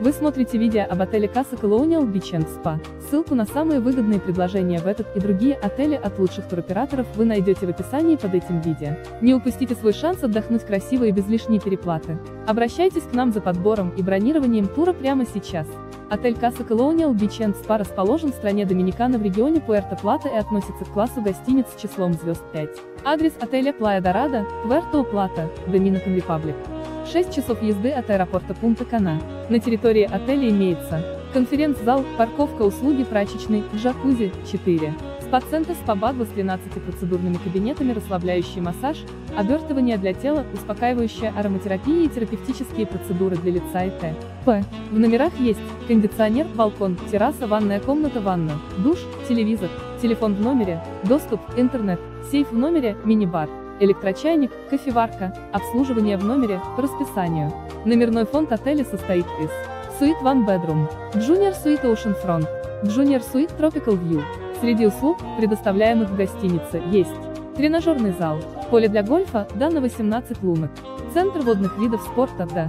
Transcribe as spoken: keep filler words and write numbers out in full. Вы смотрите видео об отеле Casa Colonial Beach энд Spa. Ссылку на самые выгодные предложения в этот и другие отели от лучших туроператоров вы найдете в описании под этим видео. Не упустите свой шанс отдохнуть красиво и без лишней переплаты. Обращайтесь к нам за подбором и бронированием тура прямо сейчас. Отель Casa Colonial Beach энд Spa расположен в стране Доминикана в регионе Пуэрто-Плата и относится к классу гостиниц с числом звезд пять. Адрес отеля Плая Дорадо, Пуэрто-Плата, Доминикан Репаблик. шесть часов езды от аэропорта Пунта Кана. На территории отеля имеется конференц-зал, парковка, услуги прачечной, джакузи, четыре. Спа-центр спа-бадва с тринадцатью процедурными кабинетами, расслабляющий массаж, обертывание для тела, успокаивающая ароматерапия и терапевтические процедуры для лица и т.п. В номерах есть кондиционер, балкон, терраса, ванная комната, ванна, душ, телевизор, телефон в номере, доступ, интернет, сейф в номере, мини-бар, электрочайник, кофеварка, обслуживание в номере, по расписанию. Номерной фонд отеля состоит из Suite One Bedroom, Junior Suite Oceanfront, Junior Suite Tropical View. Среди услуг, предоставляемых в гостинице, есть тренажерный зал, поле для гольфа, да, на восемнадцать лунок, центр водных видов спорта, да.